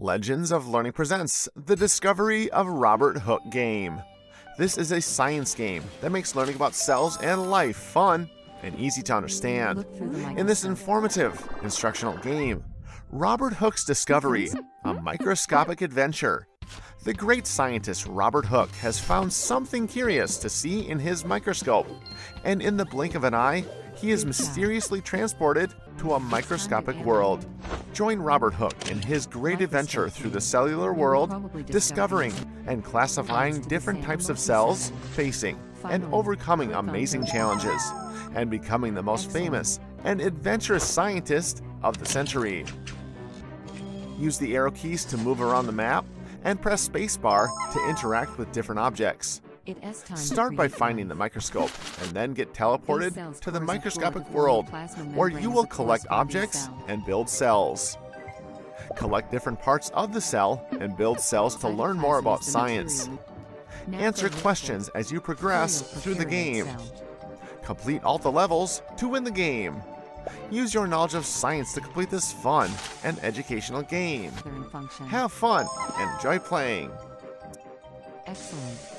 Legends of Learning presents the Discovery of Robert Hooke game. This is a science game that makes learning about cells and life fun and easy to understand. In this informative, instructional game, Robert Hooke's Discovery, a microscopic adventure. The great scientist Robert Hooke has found something curious to see in his microscope, and in the blink of an eye, he is mysteriously transported to a microscopic world. Join Robert Hooke in his great adventure through the cellular world, discovering and classifying different types of cells, facing and overcoming amazing challenges, and becoming the most famous and adventurous scientist of the century. Use the arrow keys to move around the map and press spacebar to interact with different objects. Start by finding the microscope and then get teleported to the microscopic world where you will collect objects and build cells. Collect different parts of the cell and build cells to learn more about science. Answer questions as you progress through the game. Complete all the levels to win the game. Use your knowledge of science to complete this fun and educational game. Have fun and enjoy playing. Excellent.